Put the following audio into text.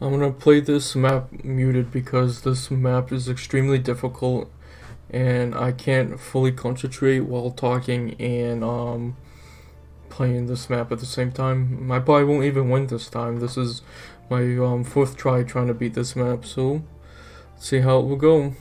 I'm gonna play this map muted because this map is extremely difficult and I can't fully concentrate while talking and playing this map at the same time. I probably won't even win this time. This is my fourth try trying to beat this map, so let's see how it will go.